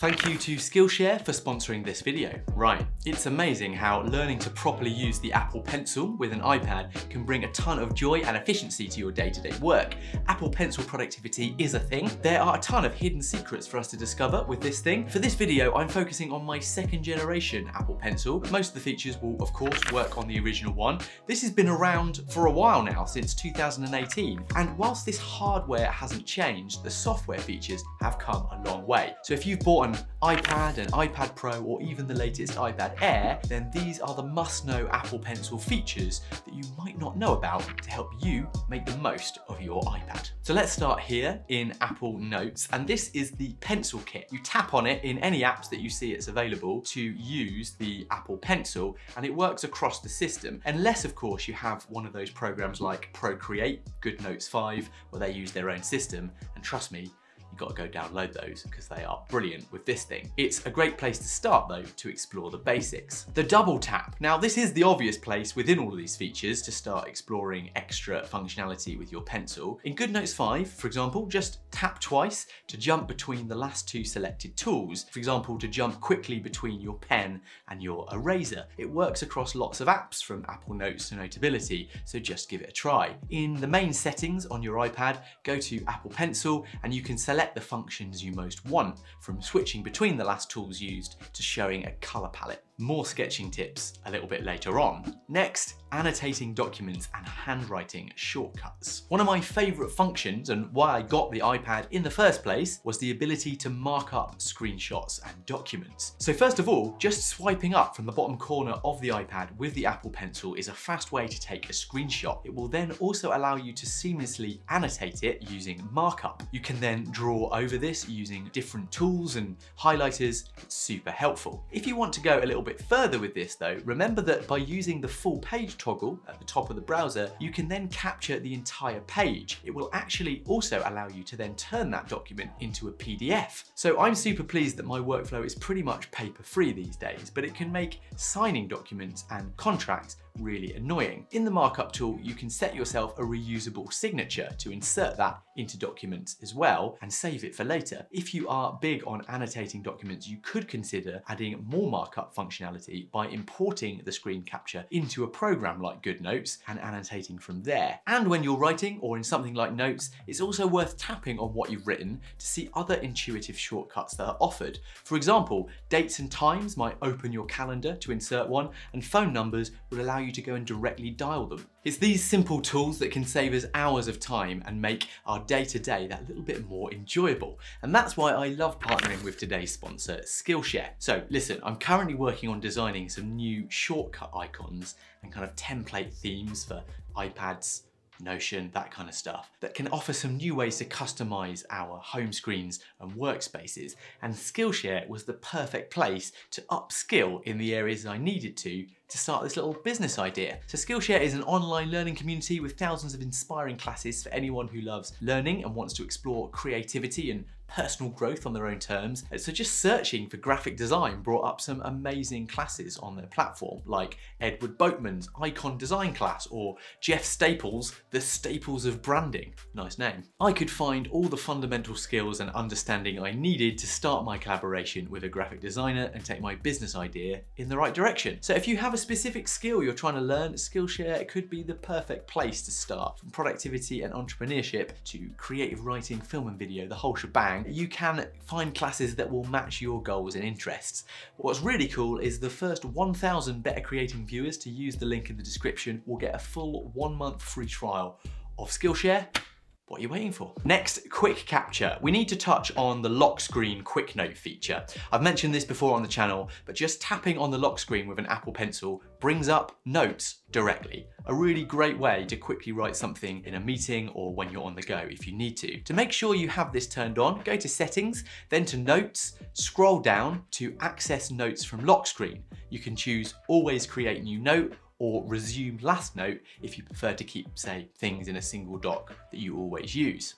Thank you to Skillshare for sponsoring this video. Right, it's amazing how learning to properly use the Apple Pencil with an iPad can bring a ton of joy and efficiency to your day-to-day work. Apple Pencil productivity is a thing. There are a ton of hidden secrets for us to discover with this thing. For this video, I'm focusing on my second generation Apple Pencil. Most of the features will, of course, work on the original one. This has been around for a while now, since 2018. And whilst this hardware hasn't changed, the software features have come a long way. So if you've bought an iPad, an iPad Pro, or even the latest iPad Air, then these are the must-know Apple Pencil features that you might not know about to help you make the most of your iPad. So let's start here in Apple Notes, and this is the Pencil Kit. You tap on it in any apps that you see it's available to use the Apple Pencil, and it works across the system, unless of course you have one of those programs like Procreate, Good Notes 5, where they use their own system, and trust me, you've got to go download those because they are brilliant with this thing. It's a great place to start though to explore the basics. The double tap. Now this is the obvious place within all of these features to start exploring extra functionality with your pencil. In Good Notes 5, for example, just tap twice to jump between the last two selected tools. For example, to jump quickly between your pen and your eraser. It works across lots of apps from Apple Notes to Notability, so just give it a try. In the main settings on your iPad, go to Apple Pencil and you can select the functions you most want, from switching between the last tools used to showing a color palette. More sketching tips a little bit later on. Next, annotating documents and handwriting shortcuts. One of my favorite functions and why I got the iPad in the first place was the ability to mark up screenshots and documents. So first of all, just swiping up from the bottom corner of the iPad with the Apple Pencil is a fast way to take a screenshot. It will then also allow you to seamlessly annotate it using markup. You can then draw over this using different tools and highlighters. It's super helpful. If you want to go a little bit further with this though, remember that by using the full page toggle at the top of the browser, you can then capture the entire page. It will actually also allow you to then turn that document into a PDF. So I'm super pleased that my workflow is pretty much paper-free these days, but it can make signing documents and contracts really annoying. In the markup tool, you can set yourself a reusable signature to insert that into documents as well and save it for later. If you are big on annotating documents, you could consider adding more markup functionality by importing the screen capture into a program like Good Notes and annotating from there. And when you're writing or in something like Notes, it's also worth tapping on what you've written to see other intuitive shortcuts that are offered. For example, dates and times might open your calendar to insert one, and phone numbers will allow you to go and directly dial them. It's these simple tools that can save us hours of time and make our day-to-day that little bit more enjoyable. And that's why I love partnering with today's sponsor, Skillshare. So listen, I'm currently working on designing some new shortcut icons and kind of template themes for iPads, Notion, that kind of stuff, that can offer some new ways to customize our home screens and workspaces. And Skillshare was the perfect place to upskill in the areas I needed to start this little business idea. So Skillshare is an online learning community with thousands of inspiring classes for anyone who loves learning and wants to explore creativity and personal growth on their own terms. So just searching for graphic design brought up some amazing classes on their platform, like Edward Boatman's Icon Design class or Jeff Staples, The Staples of Branding. Nice name. I could find all the fundamental skills and understanding I needed to start my collaboration with a graphic designer and take my business idea in the right direction. So if you have a specific skill you're trying to learn, Skillshare could be the perfect place to start. From productivity and entrepreneurship to creative writing, film and video, the whole shebang, you can find classes that will match your goals and interests. What's really cool is the first 1,000 Better Creating viewers to use the link in the description will get a full 1-month free trial of Skillshare. What are you waiting for? Next, quick capture. We need to touch on the lock screen quick note feature. I've mentioned this before on the channel, but just tapping on the lock screen with an Apple Pencil brings up notes directly. A really great way to quickly write something in a meeting or when you're on the go if you need to. To make sure you have this turned on, go to Settings, then to Notes, scroll down to Access Notes from Lock Screen. You can choose Always Create New Note or resume last note if you prefer to keep, say, things in a single doc that you always use.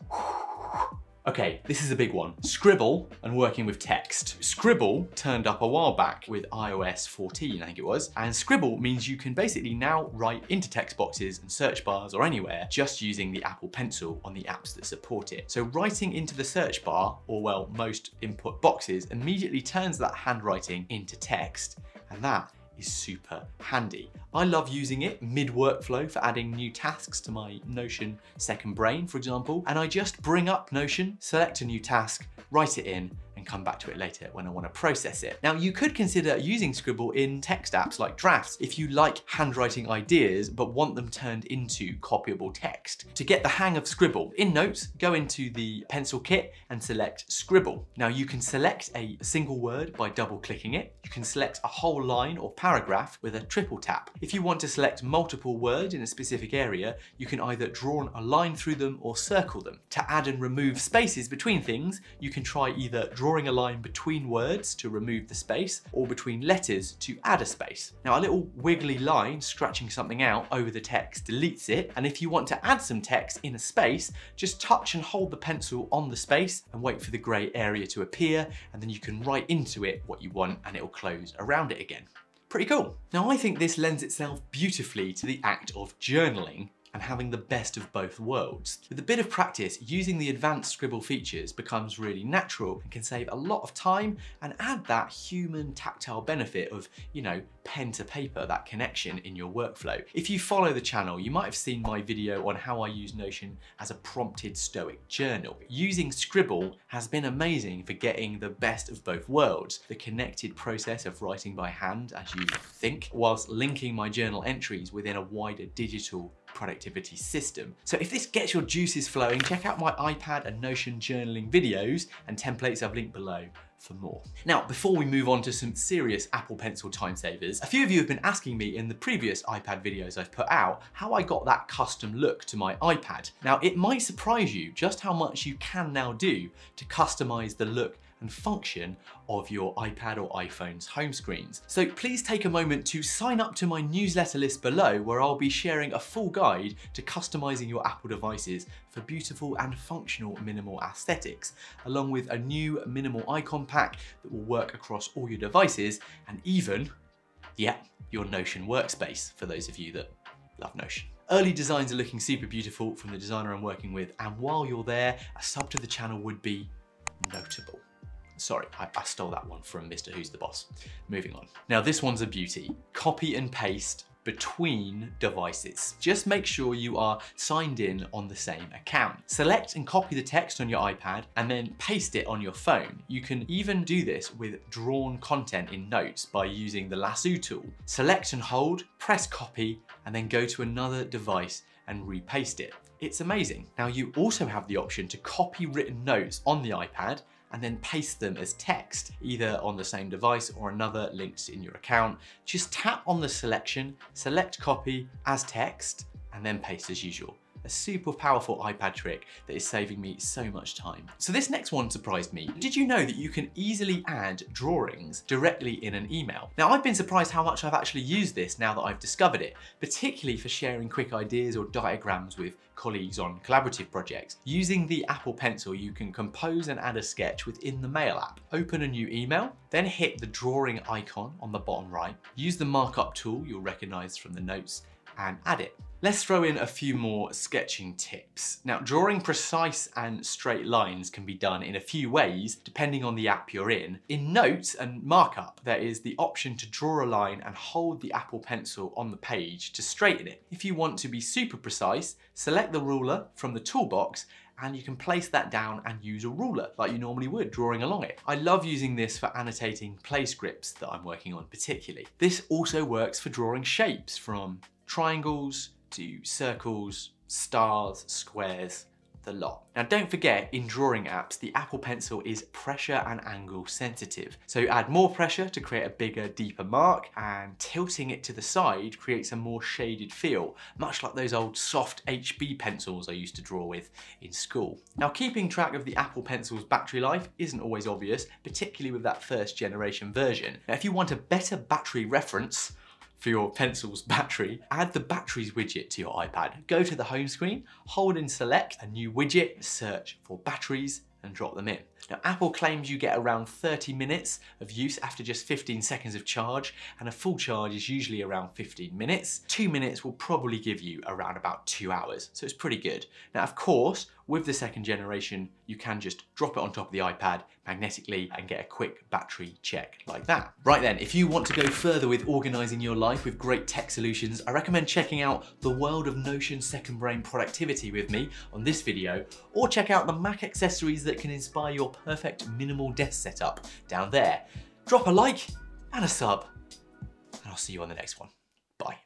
Okay, this is a big one. Scribble and working with text. Scribble turned up a while back with iOS 14, I think it was, and Scribble means you can basically now write into text boxes and search bars or anywhere just using the Apple Pencil on the apps that support it. So writing into the search bar, or well, most input boxes, immediately turns that handwriting into text, and that is super handy. I love using it mid-workflow for adding new tasks to my Notion second brain, for example, and I just bring up Notion, select a new task, write it in, and come back to it later when I want to process it. Now, you could consider using Scribble in text apps like Drafts if you like handwriting ideas but want them turned into copyable text. To get the hang of Scribble, in Notes, go into the pencil kit and select Scribble. Now, you can select a single word by double-clicking it. You can select a whole line or paragraph with a triple tap. If you want to select multiple words in a specific area, you can either draw a line through them or circle them. To add and remove spaces between things, you can try either drawing a line between words to remove the space or between letters to add a space. Now, a little wiggly line scratching something out over the text deletes it, and if you want to add some text in a space, just touch and hold the pencil on the space and wait for the grey area to appear, and then you can write into it what you want and it'll close around it again. Pretty cool. Now, I think this lends itself beautifully to the act of journaling and having the best of both worlds. With a bit of practice, using the advanced Scribble features becomes really natural and can save a lot of time and add that human tactile benefit of, you know, pen to paper, that connection in your workflow. If you follow the channel, you might have seen my video on how I use Notion as a prompted stoic journal. Using Scribble has been amazing for getting the best of both worlds, the connected process of writing by hand as you think, whilst linking my journal entries within a wider digital productivity system. So if this gets your juices flowing, check out my iPad and Notion journaling videos and templates I've linked below for more. Now, before we move on to some serious Apple Pencil time savers, a few of you have been asking me in the previous iPad videos I've put out how I got that custom look to my iPad. Now, it might surprise you just how much you can now do to customize the look and function of your iPad or iPhone's home screens. So please take a moment to sign up to my newsletter list below, where I'll be sharing a full guide to customizing your Apple devices for beautiful and functional minimal aesthetics, along with a new minimal icon pack that will work across all your devices and even, yeah, your Notion workspace for those of you that love Notion. Early designs are looking super beautiful from the designer I'm working with, and while you're there, a sub to the channel would be notable. Sorry, I stole that one from Mr. Who's the Boss. Moving on. Now, this one's a beauty. Copy and paste between devices. Just make sure you are signed in on the same account. Select and copy the text on your iPad and then paste it on your phone. You can even do this with drawn content in Notes by using the lasso tool. Select and hold, press copy, and then go to another device and repaste it. It's amazing. Now, you also have the option to copy written notes on the iPad and then paste them as text, either on the same device or another linked in your account. Just tap on the selection, select copy as text, and then paste as usual. A super powerful iPad trick that is saving me so much time. So this next one surprised me. Did you know that you can easily add drawings directly in an email? Now, I've been surprised how much I've actually used this now that I've discovered it, particularly for sharing quick ideas or diagrams with colleagues on collaborative projects. Using the Apple Pencil, you can compose and add a sketch within the Mail app. Open a new email, then hit the drawing icon on the bottom right. Use the markup tool you'll recognize from the notes and add it. Let's throw in a few more sketching tips. Now, drawing precise and straight lines can be done in a few ways, depending on the app you're in. In Notes and Markup, there is the option to draw a line and hold the Apple Pencil on the page to straighten it. If you want to be super precise, select the ruler from the toolbox and you can place that down and use a ruler like you normally would, drawing along it. I love using this for annotating play scripts that I'm working on particularly. This also works for drawing shapes from triangles to circles, stars, squares, the lot. Now, don't forget, in drawing apps, the Apple Pencil is pressure and angle sensitive. So add more pressure to create a bigger, deeper mark, and tilting it to the side creates a more shaded feel, much like those old soft HB pencils I used to draw with in school. Now, keeping track of the Apple Pencil's battery life isn't always obvious, particularly with that first generation version. Now, if you want a better battery reference for your pencil's battery, add the batteries widget to your iPad. Go to the home screen, hold and select a new widget, search for batteries, and drop them in. Now, Apple claims you get around 30 minutes of use after just 15 seconds of charge, and a full charge is usually around 15 minutes. 2 minutes will probably give you around about 2 hours, so it's pretty good. Now, of course, with the second generation, you can just drop it on top of the iPad magnetically and get a quick battery check like that. Right then, if you want to go further with organizing your life with great tech solutions, I recommend checking out the world of Notion Second Brain Productivity with me on this video, or check out the Mac accessories that can inspire your perfect minimal desk setup down there. Drop a like and a sub, and I'll see you on the next one. Bye.